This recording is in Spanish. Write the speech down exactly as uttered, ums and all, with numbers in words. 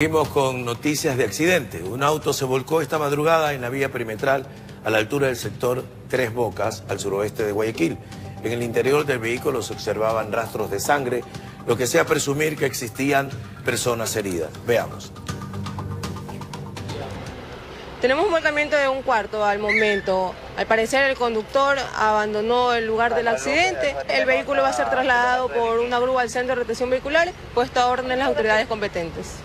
Seguimos con noticias de accidente. Un auto se volcó esta madrugada en la vía perimetral a la altura del sector Tres Bocas, al suroeste de Guayaquil. En el interior del vehículo se observaban rastros de sangre, lo que hacía presumir que existían personas heridas. Veamos. Tenemos un volcamiento de un cuarto al momento. Al parecer el conductor abandonó el lugar del accidente. El vehículo va a ser trasladado por una grúa al centro de retención vehicular, puesto a orden de las autoridades competentes.